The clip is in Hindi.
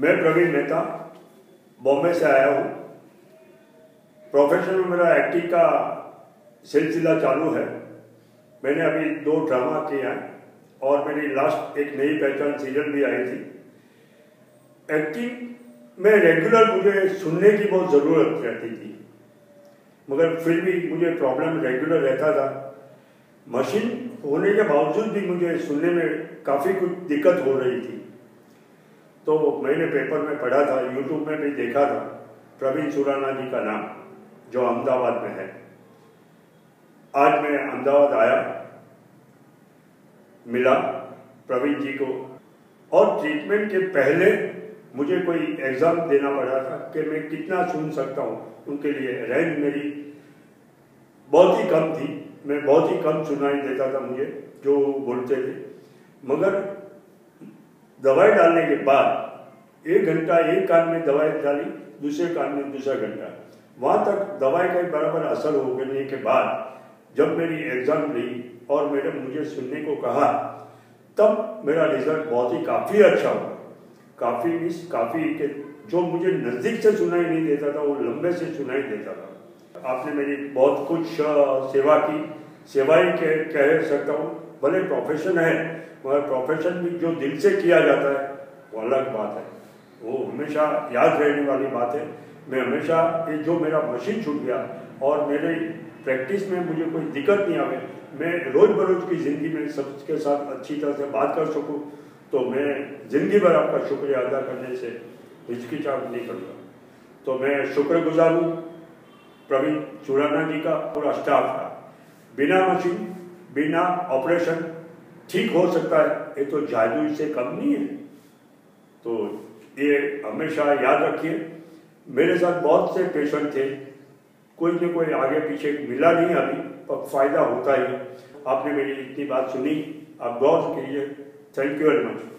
मैं प्रवीण मेहता बॉम्बे से आया हूँ। प्रोफेशन में मेरा एक्टिंग का सिलसिला चालू है। मैंने अभी 2 ड्रामा किए हैं और मेरी लास्ट एक नई पहचान सीजन भी आई थी। एक्टिंग में रेगुलर मुझे सुनने की बहुत ज़रूरत रहती थी, मगर फिर भी मुझे प्रॉब्लम रेगुलर रहता था। मशीन होने के बावजूद भी मुझे सुनने में काफ़ी कुछ दिक्कत हो रही थी। तो मैंने पेपर में पढ़ा था, यूट्यूब में भी देखा था प्रवीण सुराना जी का नाम, जो अहमदाबाद में है। आज मैं अहमदाबाद आया, मिला प्रवीण जी को, और ट्रीटमेंट के पहले मुझे कोई एग्ज़ाम देना पड़ा था कि मैं कितना सुन सकता हूँ। उनके लिए रेंज मेरी बहुत ही कम थी, मैं बहुत ही कम सुनाई देता था मुझे जो बोलते थे। मगर दवाई डालने के बाद 1 घंटा एक कान में दवाई डाली, दूसरे कान में दूसरा घंटा, वहाँ तक दवाई का बराबर असर हो गने के बाद जब मेरी एग्ज़ाम ली और मैडम मुझे सुनने को कहा, तब मेरा रिजल्ट बहुत ही काफ़ी अच्छा हुआ। काफ़ी के जो मुझे नज़दीक से सुनाई नहीं देता था वो लंबे से सुनाई देता था। आपने मेरी बहुत कुछ सेवा की, सेवाएँ कह सकता हूँ। भले प्रोफेशन है, मगर प्रोफेशन भी जो दिल से किया जाता है वो अलग बात है, वो हमेशा याद रहने वाली बात है। मैं हमेशा ये जो मेरा मशीन छूट गया और मेरे प्रैक्टिस में मुझे कोई दिक्कत नहीं आवे, मैं रोज़ बरोज़ की ज़िंदगी में सबके साथ अच्छी तरह से बात कर सकूँ, तो मैं ज़िंदगी भर आपका शुक्रिया अदा करने से हिचकिचाहट नहीं करूँगा। तो मैं शुक्रगुजार हूँ प्रवीण सुराना जी का, पूरा स्टाफ का। बिना मशीन, बिना ऑपरेशन ठीक हो सकता है, ये तो जादू से कम नहीं है। तो ये हमेशा याद रखिए। मेरे साथ बहुत से पेशेंट थे, कोई ना कोई आगे पीछे मिला नहीं अभी, पर फ़ायदा होता ही। आपने मेरी इतनी बात सुनी, आप गौर कीजिए। Thank you very much.